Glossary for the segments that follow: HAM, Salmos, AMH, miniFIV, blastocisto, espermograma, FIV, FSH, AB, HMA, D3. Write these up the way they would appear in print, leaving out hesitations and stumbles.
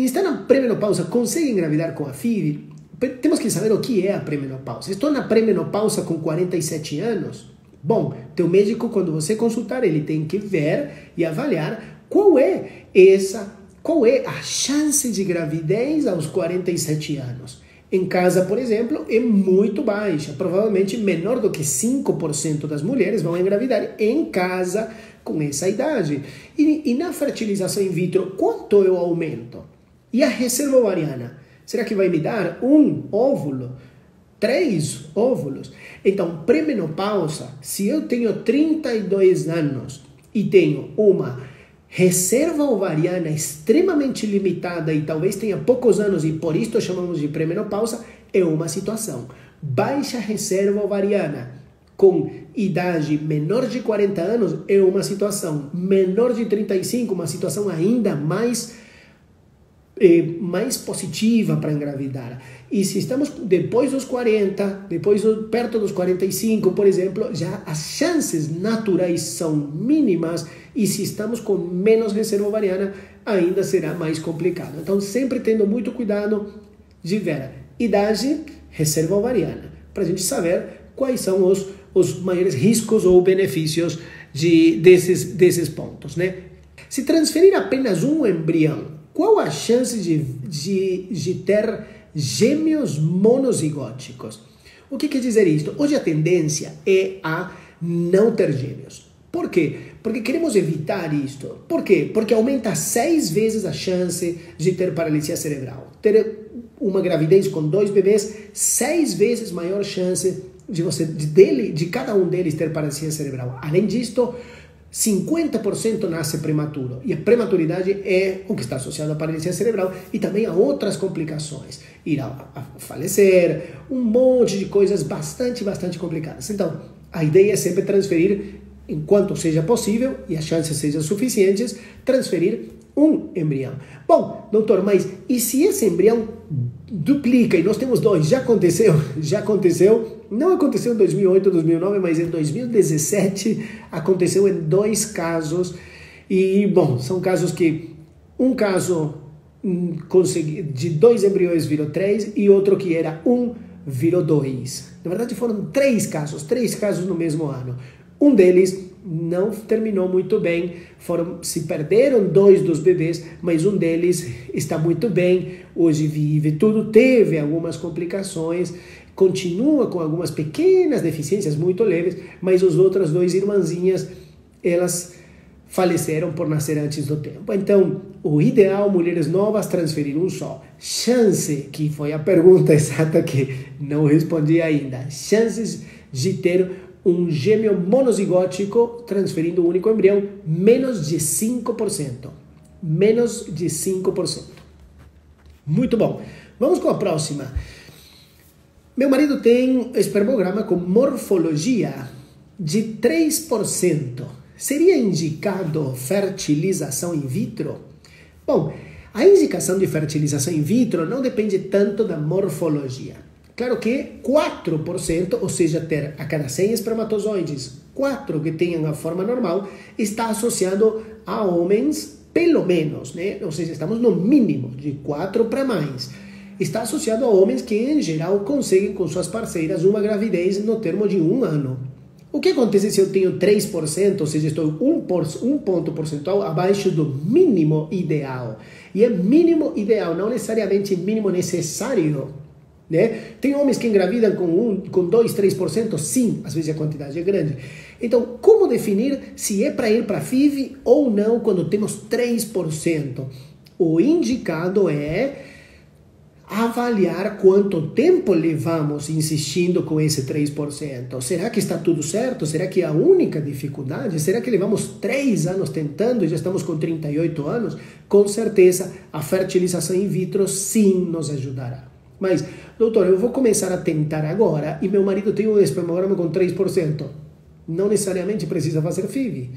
que está na pré-menopausa consegue engravidar com a FIV? Temos que saber o que é a pré-menopausa. Estou na pré-menopausa com 47 anos? Bom, teu médico, quando você consultar, ele tem que ver e avaliar qual é a chance de gravidez aos 47 anos. Em casa, por exemplo, é muito baixa, provavelmente menor do que 5% das mulheres vão engravidar em casa com essa idade. E na fertilização in vitro, quanto eu aumento? E a reserva ovariana? Será que vai me dar um óvulo? 3 óvulos? Então, pré-menopausa, se eu tenho 32 anos e tenho uma reserva ovariana extremamente limitada e talvez tenha poucos anos e por isto chamamos de pré-menopausa, é uma situação. Baixa reserva ovariana com idade menor de 40 anos é uma situação. Menor de 35, uma situação ainda mais positiva para engravidar. E se estamos depois dos 40, perto dos 45, por exemplo, já as chances naturais são mínimas, e se estamos com menos reserva ovariana, ainda será mais complicado. Então, sempre tendo muito cuidado de ver idade, reserva ovariana, para a gente saber quais são os maiores riscos ou benefícios desses pontos, né? Se transferir apenas um embrião, qual a chance de ter gêmeos monozigóticos? O que quer dizer isto? Hoje a tendência é a não ter gêmeos. Por quê? Porque queremos evitar isto. Por quê? Porque aumenta 6 vezes a chance de ter paralisia cerebral. Ter uma gravidez com 2 bebês, 6 vezes maior chance de cada um deles ter paralisia cerebral. Além disto, 50% nasce prematuro, e a prematuridade é o que está associado à paralisia cerebral e também a outras complicações, ir a falecer, um monte de coisas bastante complicadas. Então, a ideia é sempre transferir, enquanto seja possível e as chances sejam suficientes, transferir um embrião. Bom, doutor, mas e se esse embrião duplica e nós temos 2? Já aconteceu. Não aconteceu em 2008, 2009, mas em 2017 aconteceu em 2 casos. E, bom, são casos que um caso de 2 embriões virou 3 e outro que era 1 virou 2. Na verdade foram 3 casos no mesmo ano. Um deles não terminou muito bem, se perderam 2 dos bebês, mas um deles está muito bem, hoje vive tudo, teve algumas complicações, continua com algumas pequenas deficiências muito leves, mas as outras 2 irmãzinhas, elas faleceram por nascer antes do tempo. Então, o ideal, mulheres novas, transferir um só. Chance, que foi a pergunta exata que não respondi ainda, chances de ter um gêmeo monozigótico transferindo um único embrião, menos de 5%. Menos de 5%. Muito bom. Vamos com a próxima. Meu marido tem espermograma com morfologia de 3%. Seria indicado fertilização in vitro? Bom, a indicação de fertilização in vitro não depende tanto da morfologia. Claro que 4%, ou seja, ter a cada 100 espermatozoides, 4 que tenham a forma normal, está associado a homens, pelo menos, né? Ou seja, estamos no mínimo de 4 para mais. Está associado a homens que, em geral, conseguem com suas parceiras uma gravidez no termo de 1 ano. O que acontece se eu tenho 3%, ou seja, estou 1 ponto percentual abaixo do mínimo ideal? E é mínimo ideal, não necessariamente mínimo necessário, né? Tem homens que engravidam com 2, 3%, sim, às vezes a quantidade é grande. Então, como definir se é para ir para FIV ou não quando temos 3%? O indicado é avaliar quanto tempo levamos insistindo com esse 3%. Será que está tudo certo? Será que é a única dificuldade? Será que levamos 3 anos tentando e já estamos com 38 anos? Com certeza, a fertilização in vitro sim nos ajudará. Mas, doutor, eu vou começar a tentar agora e meu marido tem um espermograma com 3%. Não necessariamente precisa fazer FIV.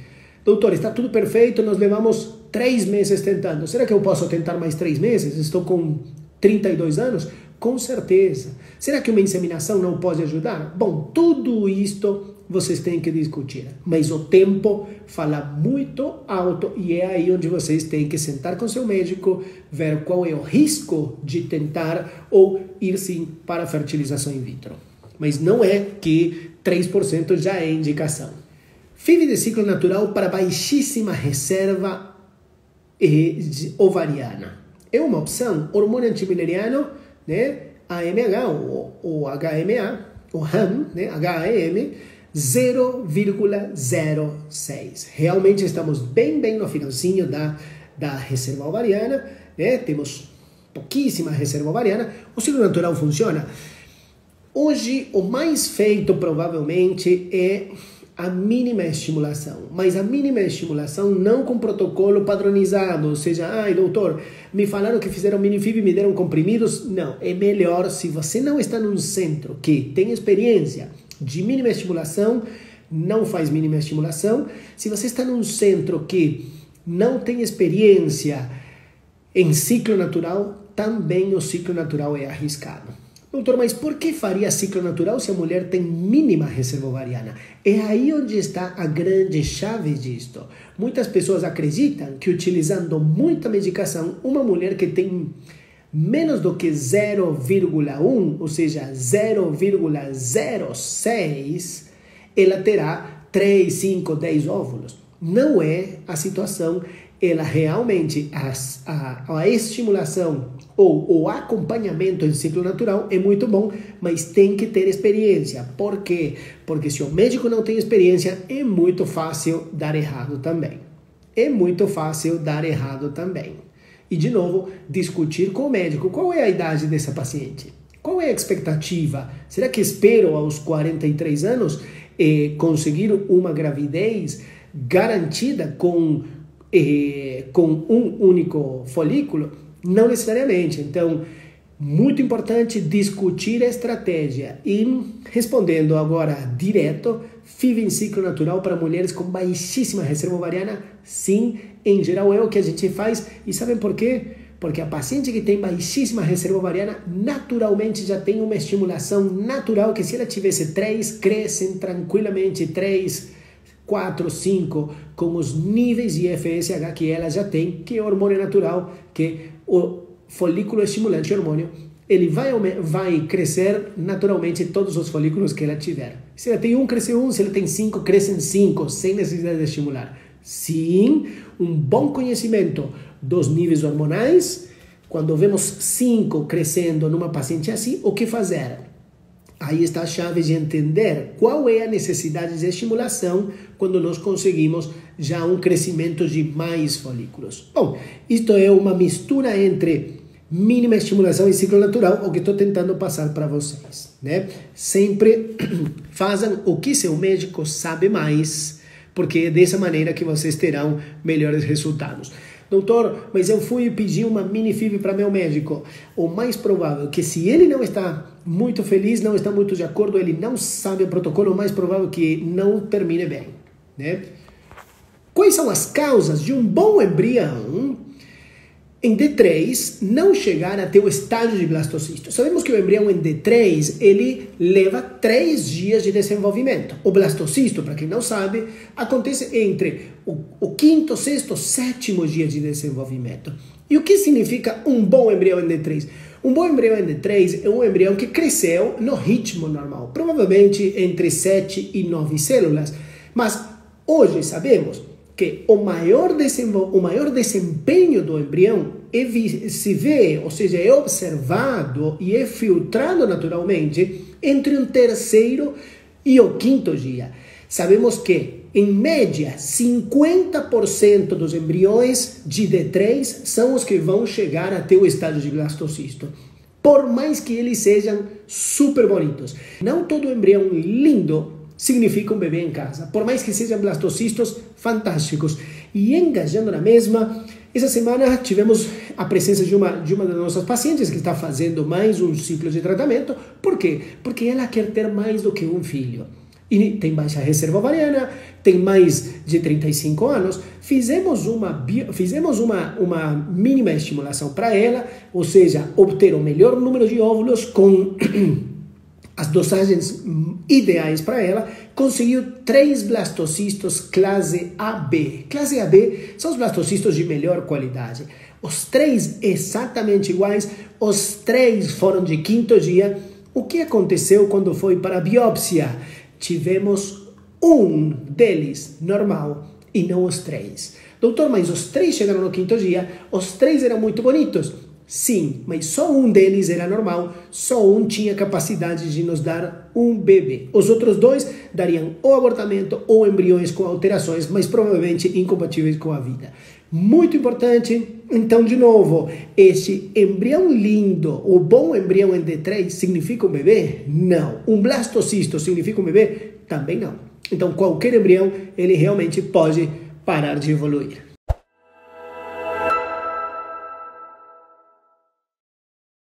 Doutor, está tudo perfeito, nós levamos 3 meses tentando. Será que eu posso tentar mais 3 meses? Estou com 32 anos? Com certeza. Será que uma inseminação não pode ajudar? Bom, tudo isto vocês têm que discutir, mas o tempo fala muito alto e é aí onde vocês têm que sentar com seu médico, ver qual é o risco de tentar ou ir sim para a fertilização in vitro. Mas não é que 3% já é indicação. FIV de ciclo natural para baixíssima reserva ovariana. É uma opção, hormônio antimileriano, né? AMH ou HMA, o HAM, né? HAM, 0,06. Realmente estamos bem no finalzinho da reserva ovariana, né? Temos pouquíssima reserva ovariana. O ciclo natural funciona. Hoje, o mais feito provavelmente é a mínima estimulação, mas a mínima estimulação não com protocolo padronizado, ou seja, ai doutor, me falaram que fizeram miniFIV e me deram comprimidos. Não, é melhor se você não está num centro que tem experiência de mínima estimulação, não faz mínima estimulação. Se você está num centro que não tem experiência em ciclo natural, também o ciclo natural é arriscado. Doutor, mas por que faria ciclo natural se a mulher tem mínima reserva ovariana? É aí onde está a grande chave disto. Muitas pessoas acreditam que utilizando muita medicação, uma mulher que tem menos do que 0,1, ou seja, 0,06, ela terá 3, 5, 10 óvulos. Não é a situação. Ela realmente, a estimulação ou o acompanhamento em ciclo natural é muito bom, mas tem que ter experiência. Por quê? Porque se o médico não tem experiência, é muito fácil dar errado também. E, de novo, discutir com o médico qual é a idade dessa paciente, qual é a expectativa. Será que espero aos 43 anos conseguir uma gravidez garantida com um único folículo? Não necessariamente. Então, muito importante discutir a estratégia. E respondendo agora direto, FIV em ciclo natural para mulheres com baixíssima reserva ovariana, sim, em geral é o que a gente faz. E sabem por quê? Porque a paciente que tem baixíssima reserva ovariana naturalmente já tem uma estimulação natural que, se ela tivesse 3, crescem tranquilamente 3, 4, 5, com os níveis de FSH que ela já tem, que é hormônio natural, que o folículo estimulante hormônio, ele vai crescer naturalmente todos os folículos que ela tiver. Se ela tem um, cresce um, se ela tem 5, crescem 5, sem necessidade de estimular. Sim, um bom conhecimento dos níveis hormonais, quando vemos 5 crescendo numa paciente assim, o que fazer? Aí está a chave de entender qual é a necessidade de estimulação quando nós conseguimos já um crescimento de mais folículos. Bom, isto é uma mistura entre mínima estimulação e ciclo natural, o que estou tentando passar para vocês, né? Sempre façam o que seu médico sabe mais, porque é dessa maneira que vocês terão melhores resultados. Doutor, mas eu fui pedir uma miniFIV para meu médico. O mais provável é que, se ele não está muito feliz, não está muito de acordo, ele não sabe o protocolo, o mais provável é que não termine bem, né? Quais são as causas de um bom embrião em D3 não chegar até o estágio de blastocisto? Sabemos que o embrião em D3, ele leva 3 dias de desenvolvimento. O blastocisto, para quem não sabe, acontece entre o 5º, 6º, 7º dia de desenvolvimento. E o que significa um bom embrião em D3? Um bom embrião em D3 é um embrião que cresceu no ritmo normal, provavelmente entre 7 e 9 células. Mas hoje sabemos que o maior desempenho do embrião se vê, ou seja, é observado e é filtrado naturalmente entre o 3º e o 5º dia. Sabemos que, em média, 50% dos embriões de D3 são os que vão chegar até o estágio de blastocisto, por mais que eles sejam super bonitos. Não todo embrião lindo significa um bebê em casa, por mais que sejam blastocistos fantásticos. E engajando na mesma, essa semana tivemos a presença de uma das nossas pacientes que está fazendo mais um ciclo de tratamento. Por quê? Porque ela quer ter mais do que um filho. E tem baixa reserva ovariana, tem mais de 35 anos. Fizemos uma mínima estimulação para ela, ou seja, obter o melhor número de óvulos com as dosagens ideais para ela, conseguiu 3 blastocistos classe AB. Classe AB são os blastocistos de melhor qualidade. Os 3 exatamente iguais, os 3 foram de quinto dia. O que aconteceu quando foi para a biópsia? Tivemos um deles normal e não os 3. Doutor, mas os 3 chegaram no quinto dia, os 3 eram muito bonitos. Sim, mas só um deles era normal, só um tinha capacidade de nos dar um bebê. Os outros 2 dariam ou abortamento ou embriões com alterações, mas provavelmente incompatíveis com a vida. Muito importante, então, de novo, este embrião lindo, o bom embrião em D3 significa um bebê? Não. Um blastocisto significa um bebê? Também não. Então, qualquer embrião, ele realmente pode parar de evoluir.